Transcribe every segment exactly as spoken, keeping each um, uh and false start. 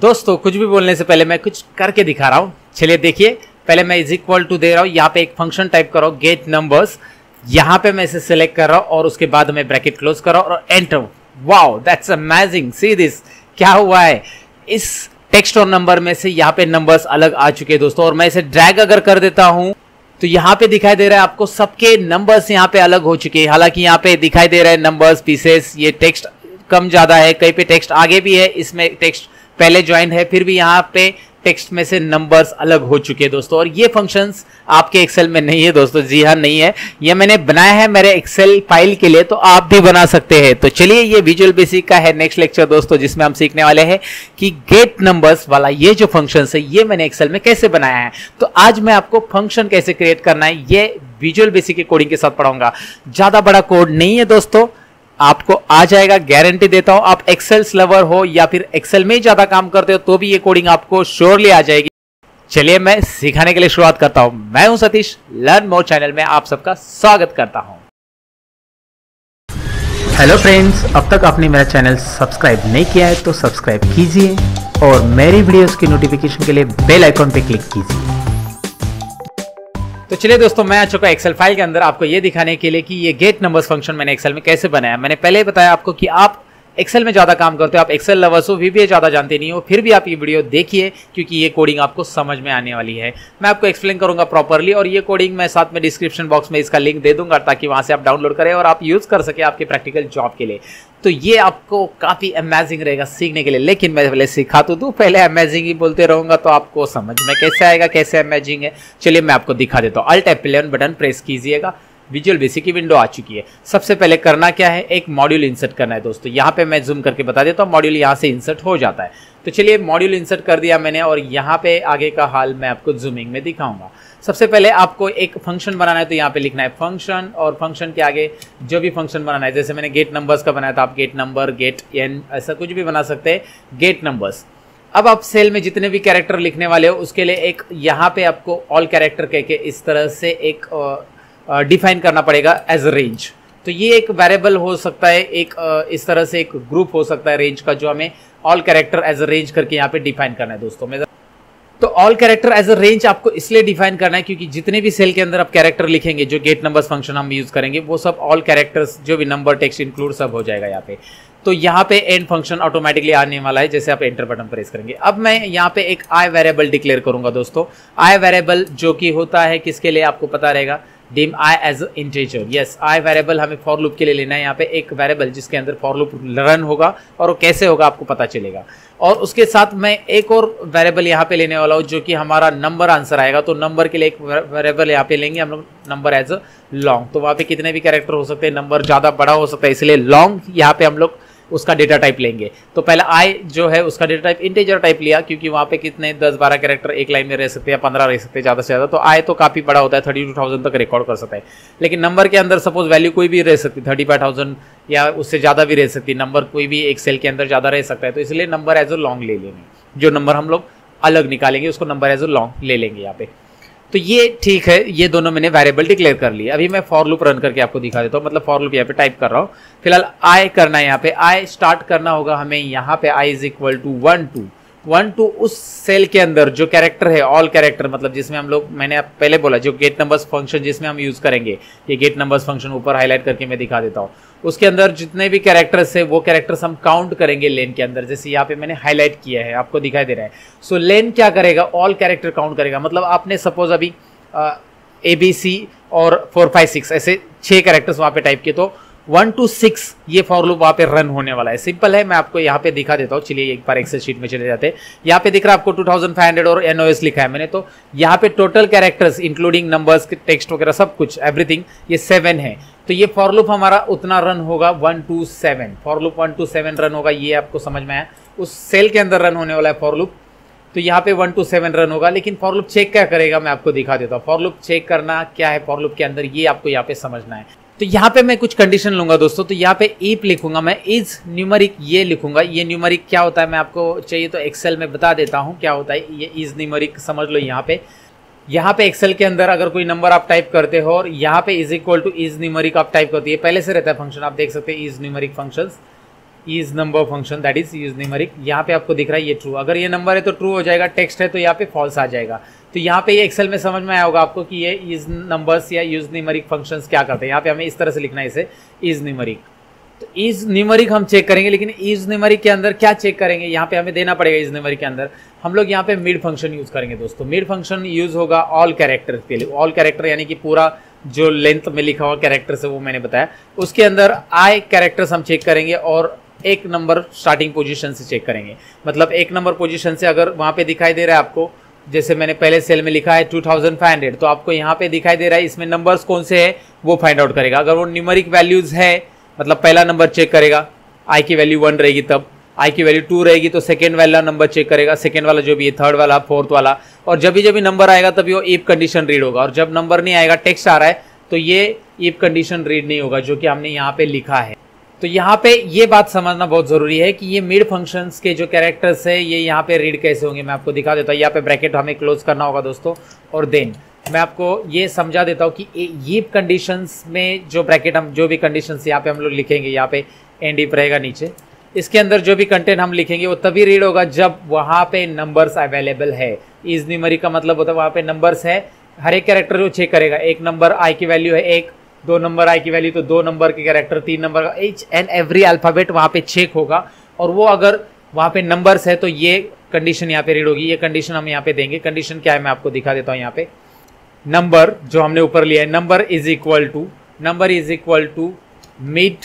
दोस्तों कुछ भी बोलने से पहले मैं कुछ करके दिखा रहा हूँ। चलिए देखिए, पहले मैं इज इक्वल टू दे रहा हूँ, यहाँ पे एक फंक्शन टाइप कर रहा हूँ गेट नंबर्स, यहाँ पे मैं इसे सिलेक्ट कर रहा हूँ और उसके बाद मैं ब्रैकेट क्लोज कर रहा हूँ और enter. Wow that's amazing, see this, क्या हुआ है इस टेक्स्ट और नंबर में से यहाँ पे नंबर्स अलग आ चुके हैं दोस्तों। और मैं इसे ड्रैग अगर कर देता हूँ तो यहाँ पे दिखाई दे रहा है आपको सबके नंबर्स यहाँ पे अलग हो चुके हैं। हालांकि यहाँ पे दिखाई दे रहा है नंबर्स पीसेस, ये टेक्स्ट कम ज्यादा है, कहीं पे टेक्स्ट आगे भी है, इसमें टेक्स्ट पहले ज्वाइन है, फिर भी यहाँ पे टेक्स्ट में से नंबर्स अलग हो चुके हैं दोस्तों। और ये फंक्शंस आपके एक्सेल में नहीं है दोस्तों, जी हाँ नहीं है, ये मैंने बनाया है मेरे एक्सेल फाइल के लिए, तो आप भी बना सकते हैं। तो चलिए, ये विजुअल बेसिक का है नेक्स्ट लेक्चर दोस्तों, जिसमें हम सीखने वाले हैं कि गेट नंबर्स वाला ये जो फंक्शंस है ये मैंने एक्सेल में कैसे बनाया है। तो आज मैं आपको फंक्शन कैसे क्रिएट करना है ये विजुअल बेसिक की कोडिंग के साथ पढ़ाऊंगा। ज्यादा बड़ा कोड नहीं है दोस्तों, आपको आ जाएगा, गारंटी देता हूं। आप एक्सेल लवर हो या फिर एक्सेल में ज्यादा काम करते हो तो भी ये कोडिंग आपको श्योरली आ जाएगी। चलिए मैं सिखाने के लिए शुरुआत करता हूं। मैं हूं सतीश, लर्न मोर चैनल में आप सबका स्वागत करता हूं। हेलो फ्रेंड्स, अब तक आपने मेरा चैनल सब्सक्राइब नहीं किया है तो सब्सक्राइब कीजिए और मेरी वीडियोस की नोटिफिकेशन के लिए बेल आइकॉन पे क्लिक कीजिए। तो चलिए दोस्तों, मैं आ चुका एक्सेल फाइल के अंदर आपको ये दिखाने के लिए कि ये गेट नंबर्स फंक्शन मैंने एक्सेल में कैसे बनाया। मैंने पहले ही बताया आपको कि आप एक्सेल में ज़्यादा काम करते हो, आप एक्सेल लवर्स हो, वीबीए ज़्यादा जानते नहीं हो, फिर भी आप ये वीडियो देखिए क्योंकि ये कोडिंग आपको समझ में आने वाली है। मैं आपको एक्सप्लेन करूँगा प्रॉपरली और ये कोडिंग मैं साथ में डिस्क्रिप्शन बॉक्स में इसका लिंक दे दूंगा ताकि वहाँ से आप डाउनलोड करें और आप यूज़ कर सके आपके प्रैक्टिकल जॉब के लिए। तो ये आपको काफ़ी अमेजिंग रहेगा सीखने के लिए। लेकिन मैं पहले सिखा तो दूँ, पहले अमेजिंग ही बोलते रहूँगा तो आपको समझ में कैसे आएगा कैसे अमेजिंग है। चलिए मैं आपको दिखा देता हूँ। अल्ट एफ ग्यारह बटन प्रेस कीजिएगा, विजुअल बेसिक की विंडो आ चुकी है। सबसे पहले करना क्या है, एक मॉड्यूल इंसर्ट करना है दोस्तों। यहाँ पे मैं जूम करके बता देता हूँ, मॉड्यूल यहाँ से इंसर्ट हो जाता है। तो चलिए मॉड्यूल इंसर्ट कर दिया मैंने और यहाँ पे आगे का हाल मैं आपको जूमिंग में दिखाऊंगा। सबसे पहले आपको एक फंक्शन बनाना है तो यहाँ पे लिखना है फंक्शन, और फंक्शन के आगे जो भी फंक्शन बनाना है, जैसे मैंने गेट नंबर्स का बनाया था, आप गेट नंबर, गेट एन, ऐसा कुछ भी बना सकते हैं, गेट नंबर्स। अब आप सेल में जितने भी कैरेक्टर लिखने वाले हो उसके लिए एक यहाँ पे आपको ऑल कैरेक्टर कह के इस तरह से एक डिफाइन uh, करना पड़ेगा एज अ रेंज। तो ये एक वेरिएबल हो सकता है, एक uh, इस तरह से एक ग्रुप हो सकता है रेंज का, जो हमें all character as a range करके यहाँ पे डिफाइन करना है दोस्तों। मैं तो all character as a range आपको इसलिए डिफाइन करना है क्योंकि जितने भी सेल के अंदर आप कैरेक्टर लिखेंगे, जो गेट नंबर्स फंक्शन हम यूज करेंगे, वो सब ऑल कैरेक्टर्स जो भी नंबर टेक्स्ट इंक्लूड सब हो जाएगा यहाँ पे। तो यहाँ पे एंड फंक्शन ऑटोमेटिकली आने वाला है जैसे आप एंटर बटन प्रेस करेंगे। अब मैं यहाँ पे एक आई वेरिएबल डिक्लेयर करूंगा दोस्तों। आई वेरिएबल जो कि होता है किसके लिए आपको पता रहेगा, dim I as integer. Yes, I variable हमें फॉर लूप के लिए लेना है। यहाँ पे एक वेरिएबल जिसके अंदर फॉर लूप रन होगा और वो कैसे होगा आपको पता चलेगा। और उसके साथ मैं एक और वेरिएबल यहाँ पे लेने वाला हूँ जो कि हमारा नंबर आंसर आएगा। तो नंबर के लिए एक वेरिएबल यहाँ पे लेंगे हम लोग, नंबर एज अ लॉन्ग। तो वहाँ पे कितने भी कैरेक्टर हो सकते हैं, नंबर ज़्यादा बड़ा हो सकता है, इसलिए लॉन्ग यहाँ पे हम लोग उसका डेटा टाइप लेंगे। तो पहले आई जो है उसका डेटा टाइप इंटीजर टाइप लिया क्योंकि वहाँ पे कितने दस बारह कैरेक्टर एक लाइन में रह सकते हैं, पंद्रह रह सकते हैं ज़्यादा से ज़्यादा। तो आई तो काफ़ी बड़ा होता है, थर्टी टू थाउजेंड तक रिकॉर्ड कर सकता है। लेकिन नंबर के अंदर सपोज वैल्यू कोई भी रह सकती है, थर्टी फाइव थाउजेंड या उससे ज़्यादा भी रह सकती है। नंबर कोई भी एक सेल के अंदर ज़्यादा रह सकता है, तो इसलिए नंबर एज अ लॉन्ग ले लेंगे। जो नंबर हम लोग अलग निकालेंगे उसको नंबर एज अ लॉन्ग ले लेंगे यहाँ पे। तो ये ठीक है, ये दोनों मैंने वेरिएबल डिक्लेयर कर लिए। अभी मैं फॉर लूप रन करके आपको दिखा देता हूँ। मतलब फॉर लूप यहाँ पे टाइप कर रहा हूँ। फिलहाल आई करना है, यहाँ पे आई स्टार्ट करना होगा हमें। यहाँ पे I is equal to one two one two उस सेल के अंदर जो कैरेक्टर है, ऑल कैरेक्टर, मतलब जिसमें हम लोग, मैंने आप पहले बोला जो गेट नंबर्स फंक्शन जिसमें हम यूज़ करेंगे, ये गेट नंबर्स फंक्शन ऊपर हाईलाइट करके मैं दिखा देता हूँ। उसके अंदर जितने भी कैरेक्टर्स है वो कैरेक्टर्स हम काउंट करेंगे लेन के अंदर, जैसे यहाँ पे मैंने हाईलाइट किया है, आपको दिखाई दे रहा है। सो so, लेन क्या करेगा, ऑल कैरेक्टर काउंट करेगा। मतलब आपने सपोज अभी ए बी सी और फोर फाइव सिक्स ऐसे छः कैरेक्टर्स वहाँ पे टाइप किए, तो वन टू सिक्स ये फॉर लूप वहाँ पे रन होने वाला है। सिंपल है, मैं आपको यहाँ पे दिखा देता हूँ। चलिए एक बार एक्सेल शीट में चले जाते हैं। यहाँ पे दिख रहा है आपको टू थाउजेंड फाइव हंड्रेड और एनओएस लिखा है मैंने। तो यहाँ पे total characters including numbers text वगैरह सब कुछ एवरीथिंग ये सेवन है। तो ये फॉर लूप हमारा उतना रन होगा, one two seven for loop one two seven run होगा। ये आपको समझ में आया, उस सेल के अंदर रन होने वाला है फॉर लूप। तो यहाँ पे वन टू सेवन रन होगा। लेकिन फॉर लूप चेक क्या करेगा मैं आपको दिखा देता हूँ। फॉर लूप चेक करना क्या है, फॉर लूप के अंदर ये आपको यहाँ पे समझना है। तो यहाँ पे मैं कुछ कंडीशन लूंगा दोस्तों। तो यहाँ पे इफ लिखूंगा मैं, इज न्यूमरिक ये लिखूंगा। ये न्यूमरिक क्या होता है मैं आपको चाहिए तो एक्सेल में बता देता हूँ क्या होता है ये इज न्यूमरिक, समझ लो। यहाँ पे यहाँ पे एक्सेल के अंदर अगर कोई नंबर आप टाइप करते हो और यहाँ पे is equal to is numeric आप टाइप करते हैं, पहले से रहता है फंक्शन, आप देख सकते हैं is numeric functions. Is number function that is use numeric. यहाँ पे आपको दिख रहा है ये ट्रू, अगर ये नंबर है तो ट्रू हो जाएगा, टेक्स्ट है तो यहाँ पे फॉल्स आ जाएगा। तो यहाँ पे ये एक्सेल में समझ में आया होगा आपको कि ये इज नंबर्स या यूज न्यूमेरिक फंक्शंस क्या करते हैं। यहाँ पे हमें इस तरह से लिखना है इसे इज न्यूमेरिक। तो इज न्यूमेरिक हम चेक करेंगे, लेकिन इज न्यूमेरिक के अंदर क्या चेक करेंगे यहाँ पे हमें देना पड़ेगा। इज न्यूमेरिक के अंदर हम लोग यहाँ पे मिड फंक्शन यूज करेंगे दोस्तों। मिड फंक्शन यूज होगा ऑल कैरेक्टर के लिए। ऑल कैरेक्टर यानी कि पूरा जो लेंथ में लिखा हुआ कैरेक्टर्स है वो मैंने बताया, उसके अंदर आई कैरेक्टर्स हम चेक करेंगे और एक नंबर स्टार्टिंग पोजीशन से चेक करेंगे। मतलब एक नंबर पोजीशन से अगर वहाँ पे दिखाई दे रहा है आपको, जैसे मैंने पहले सेल में लिखा है टू थाउजेंड फाइव हंड्रेड, तो आपको यहाँ पे दिखाई दे रहा है इसमें नंबर्स कौन से है वो फाइंड आउट करेगा। अगर वो न्यूमेरिक वैल्यूज़ है मतलब पहला नंबर चेक करेगा, आई की वैल्यू वन रहेगी, तब आई की वैल्यू टू रहेगी तो सेकेंड वाला नंबर चेक करेगा, सेकेंड वाला जो भी है, थर्ड वाला, फोर्थ वाला। और जब भी जब भी नंबर आएगा तभी वो इफ कंडीशन रीड होगा, और जब नंबर नहीं आएगा टेक्स्ट आ रहा है तो ये इफ कंडीशन रीड नहीं होगा, जो कि हमने यहाँ पे लिखा है। तो यहाँ पे ये बात समझना बहुत ज़रूरी है कि ये मिड फंक्शंस के जो कैरेक्टर्स है ये यहाँ पे रीड कैसे होंगे। मैं आपको दिखा देता हूँ, यहाँ पे ब्रैकेट हमें क्लोज करना होगा दोस्तों, और देन मैं आपको ये समझा देता हूँ कि ये कंडीशंस में जो ब्रैकेट हम जो भी कंडीशंस यहाँ पे हम लोग लिखेंगे, यहाँ पे एंड इफ रहेगा नीचे, इसके अंदर जो भी कंटेंट हम लिखेंगे वो तभी रीड होगा जब वहाँ पे नंबर्स अवेलेबल है। इज न्यूमेरिक का मतलब होता है वहाँ पे नंबर्स है, हर एक कैरेक्टर को चेक करेगा। एक नंबर आई की वैल्यू है एक, दो नंबर आई की वैल्यू तो दो नंबर के कैरेक्टर, तीन नंबर का, ईच एंड एवरी अल्फ़ाबेट वहाँ पे चेक होगा। और वो अगर वहाँ पे नंबर्स है तो ये कंडीशन यहाँ पे रीड होगी। ये कंडीशन हम यहाँ पे देंगे। कंडीशन क्या है मैं आपको दिखा देता हूँ। यहाँ पे नंबर जो हमने ऊपर लिया है, number is equal to number is equal to mid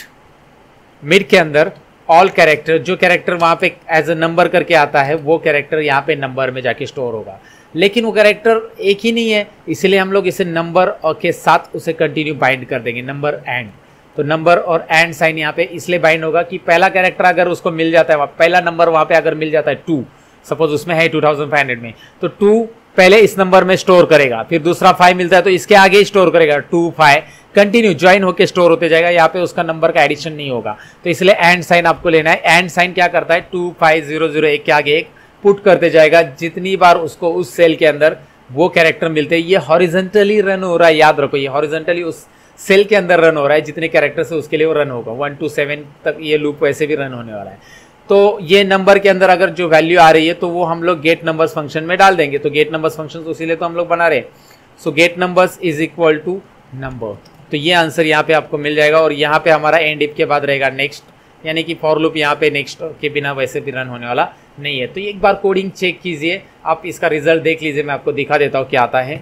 mid के अंदर ऑल कैरेक्टर, जो कैरेक्टर वहाँ पे एज अ नंबर करके आता है वो कैरेक्टर यहाँ पे नंबर में जाके स्टोर होगा। लेकिन वो कैरेक्टर एक ही नहीं है, इसलिए हम लोग इसे नंबर के साथ उसे कंटिन्यू बाइंड कर देंगे, नंबर एंड। तो नंबर और एंड साइन यहाँ पे इसलिए बाइंड होगा कि पहला कैरेक्टर अगर उसको मिल जाता है, पहला नंबर वहाँ पे अगर मिल जाता है टू, सपोज उसमें है टू थाउजेंड फाइव हंड्रेड में, तो टू पहले इस नंबर में स्टोर करेगा, फिर दूसरा फाइव मिलता है तो इसके आगे ही स्टोर करेगा, टू फाइव कंटिन्यू ज्वाइन होकर स्टोर होते जाएगा। यहाँ पे उसका नंबर का एडिशन नहीं होगा, तो इसलिए एंड साइन आपको लेना है। एंड साइन क्या करता है, टू फाइव जीरो जीरो एक के आगे एक पुट करते जाएगा, जितनी बार उसको उस सेल के अंदर वो कैरेक्टर मिलते हैं। ये हॉरिजेंटली रन हो रहा है, याद रखो, ये हॉरिजेंटली उस सेल के अंदर रन हो रहा है, जितने कैरेक्टर से उसके लिए वो रन होगा। वन टू सेवन तक ये लूप वैसे भी रन होने वाला है। तो ये नंबर के अंदर अगर जो वैल्यू आ रही है तो वो हम लोग गेट नंबर्स फंक्शन में डाल देंगे। तो गेट नंबर्स फंक्शन तो उसी लिए तो हम लोग बना रहे हैं। So get numbers is equal to number, तो ये आंसर यहाँ पे आपको मिल जाएगा। और यहाँ पे हमारा एंड इफ के बाद रहेगा नेक्स्ट, यानी कि फॉर लूप यहाँ पे नेक्स्ट के बिना वैसे भी रन होने वाला नहीं है। तो एक बार कोडिंग चेक कीजिए, आप इसका रिजल्ट देख लीजिए। मैं आपको दिखा देता हूँ क्या आता है।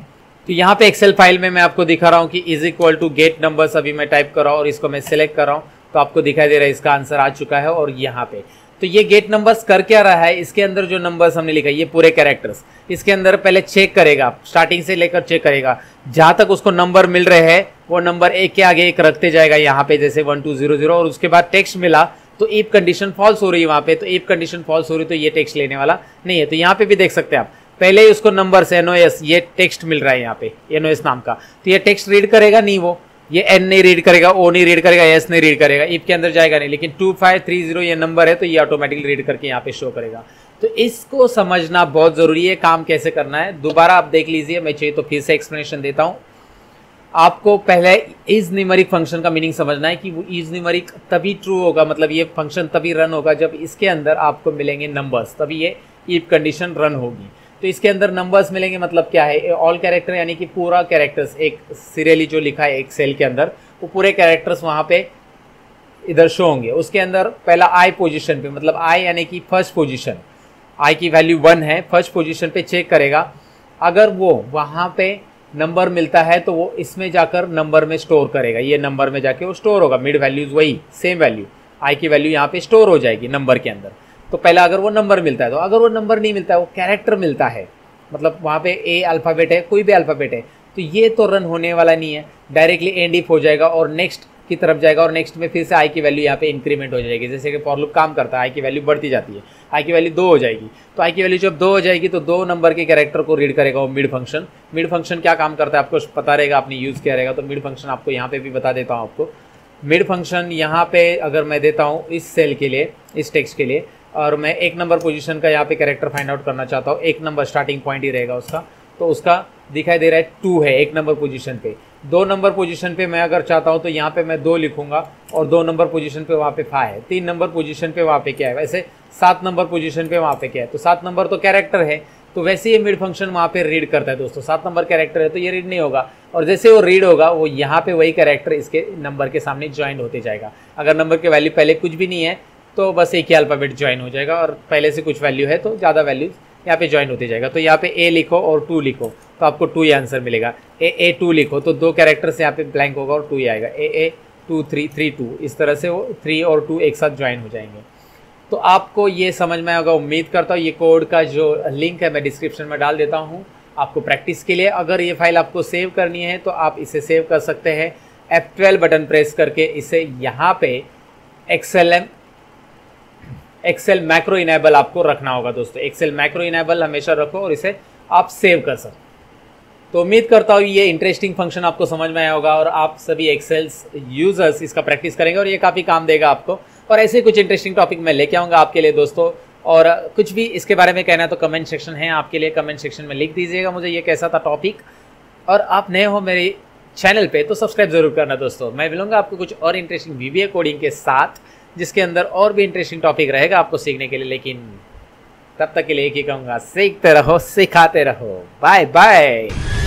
तो यहाँ पे एक्सेल फाइल में मैं आपको दिखा रहा हूँ कि is equal to get numbers अभी मैं टाइप कर रहा हूँ और इसको मैं सिलेक्ट कर रहा हूँ, तो आपको दिखाई दे रहा है इसका आंसर आ चुका है। और यहाँ पे तो ये गेट नंबर्स कर क्या रहा है, इसके अंदर जो नंबर्स हमने लिखा ये पूरे कैरेक्टर्स इसके अंदर पहले चेक करेगा, स्टार्टिंग से लेकर चेक करेगा, जहाँ तक उसको नंबर मिल रहे हैं वो नंबर एक के आगे एक रखते जाएगा। यहाँ पे जैसे वन टू जीरो जीरो और उसके बाद टेक्स्ट मिला तो इफ कंडीशन फॉल्स हो रही है वहाँ पे, तो इफ कंडीशन फॉल्स हो रही तो ये टेक्स्ट लेने वाला नहीं है। तो यहाँ पे भी देख सकते हैं आप, पहले ही उसको नंबर से एन ओ एस ये टेक्स्ट मिल रहा है यहाँ पे, एन ओ एस नाम का, तो ये टेक्स्ट रीड करेगा नहीं, वो ये एन नहीं रीड करेगा, ओ नहीं रीड करेगा, एस नहीं रीड करेगा, इफ के अंदर जाएगा नहीं। लेकिन टू फाइव थ्री जीरो ये नंबर है तो ये ऑटोमेटिकली रीड करके यहाँ पे शो करेगा। तो इसको समझना बहुत ज़रूरी है, काम कैसे करना है दोबारा आप देख लीजिए। मैं चाहिए तो फिर से एक्सप्लेनेशन देता हूँ आपको। पहले इज न्यूमेरिक फंक्शन का मीनिंग समझना है कि वो इज न्यूमेरिक तभी ट्रू होगा, मतलब ये फंक्शन तभी रन होगा जब इसके अंदर आपको मिलेंगे नंबर्स, तभी ये इफ कंडीशन रन होगी। तो इसके अंदर नंबर्स मिलेंगे मतलब क्या है, ऑल कैरेक्टर यानी कि पूरा कैरेक्टर्स, एक सीरियली जो लिखा है एक सेल के अंदर वो पूरे कैरेक्टर्स वहाँ पे इधर शो होंगे। उसके अंदर पहला आई पोजीशन पे, मतलब आई यानी कि फर्स्ट पोजीशन, आई की वैल्यू वन है, फर्स्ट पोजीशन पे चेक करेगा, अगर वो वहाँ पे नंबर मिलता है तो वो इसमें जाकर नंबर में स्टोर करेगा, ये नंबर में जाके वो स्टोर होगा। मिड वैल्यूज़ वही सेम वैल्यू, आई की वैल्यू यहाँ पर स्टोर हो जाएगी नंबर के अंदर। तो पहला अगर वो नंबर मिलता है, तो अगर वो नंबर नहीं मिलता है वो कैरेक्टर मिलता है, मतलब वहाँ पे ए अल्फ़ाबेट है, कोई भी अल्फ़ाबेट है, तो ये तो रन होने वाला नहीं है, डायरेक्टली एंड इफ हो जाएगा और नेक्स्ट की तरफ जाएगा। और नेक्स्ट में फिर से आई की वैल्यू यहाँ पे इंक्रीमेंट हो जाएगी, जैसे कि फॉर लूप काम करता है, आई की वैल्यू बढ़ती जाती है, आई की वैल्यू दो हो जाएगी, तो आई की वैल्यू जब दो हो जाएगी तो दो नंबर के कैरेक्टर को रीड करेगा वो मिड फंक्शन। मिड फंक्शन क्या काम करता है आपको पता रहेगा, आपने यूज़ किया रहेगा। तो मिड फंक्शन आपको यहाँ पर भी बता देता हूँ। आपको मिड फंक्शन यहाँ पे अगर मैं देता हूँ इस सेल के लिए, इस टेक्स्ट के लिए, और मैं एक नंबर पोजीशन का यहाँ पे कैरेक्टर फाइंड आउट करना चाहता हूँ, एक नंबर स्टार्टिंग पॉइंट ही रहेगा उसका, तो उसका दिखाई दे रहा है टू है एक नंबर पोजीशन पे, दो नंबर पोजीशन पे मैं अगर चाहता हूँ तो यहाँ पे मैं दो लिखूँगा और दो नंबर पोजीशन पे वहाँ पे फा है, तीन नंबर पोजीशन पे वहाँ पे क्या है, वैसे सात नंबर पोजीशन पे वहाँ पे क्या है, तो सात नंबर तो कैरेक्टर है, तो वैसे ये मिड फंक्शन वहाँ पे रीड करता है दोस्तों। सात नंबर कैरेक्टर है तो ये रीड नहीं होगा, और जैसे वो रीड होगा वो यहाँ पे वही कैरेक्टर इसके नंबर के सामने ज्वाइन होते जाएगा। अगर नंबर की वैल्यू पहले कुछ भी नहीं है तो बस एक ही अल्फ़ाबेट ज्वाइन हो जाएगा, और पहले से कुछ वैल्यू है तो ज़्यादा वैल्यूज यहाँ पे ज्वाइन होते जाएगा। तो यहाँ पे ए लिखो और टू लिखो तो आपको टू ये आंसर मिलेगा। ए ए टू लिखो तो दो कैरेक्टर से यहाँ पे ब्लैंक होगा और टू ही आएगा। A A two three three two, इस तरह से वो थ्री और टू एक साथ ज्वाइन हो जाएंगे। तो आपको ये समझ में आएगा, उम्मीद करता हूँ। ये कोड का जो लिंक है मैं डिस्क्रिप्शन में डाल देता हूँ आपको प्रैक्टिस के लिए। अगर ये फाइल आपको सेव करनी है तो आप इसे सेव कर सकते हैं एफ ट्वेल्व बटन प्रेस करके। इसे यहाँ पे Excel M Excel macro enable आपको रखना होगा दोस्तों। एक्सेल मैक्रो इनेबल हमेशा रखो और इसे आप सेव कर सकते। तो उम्मीद करता हूँ ये इंटरेस्टिंग फंक्शन आपको समझ में आया होगा और आप सभी एक्सेल यूजर्स इसका प्रैक्टिस करेंगे और ये काफ़ी काम देगा आपको। और ऐसे कुछ इंटरेस्टिंग टॉपिक मैं लेके आऊँगा आपके लिए दोस्तों। और कुछ भी इसके बारे में कहना है तो कमेंट सेक्शन है आपके लिए, कमेंट सेक्शन में लिख दीजिएगा मुझे ये कैसा था टॉपिक। और आप नए हो मेरे चैनल पे तो सब्सक्राइब जरूर करना दोस्तों। मैं मिलूंगा आपको कुछ और इंटरेस्टिंग वीबीए कोडिंग के साथ, जिसके अंदर और भी इंटरेस्टिंग टॉपिक रहेगा आपको सीखने के लिए। लेकिन तब तक के लिए एक ही कहूँगा, सीखते रहो, सिखाते रहो। Bye bye.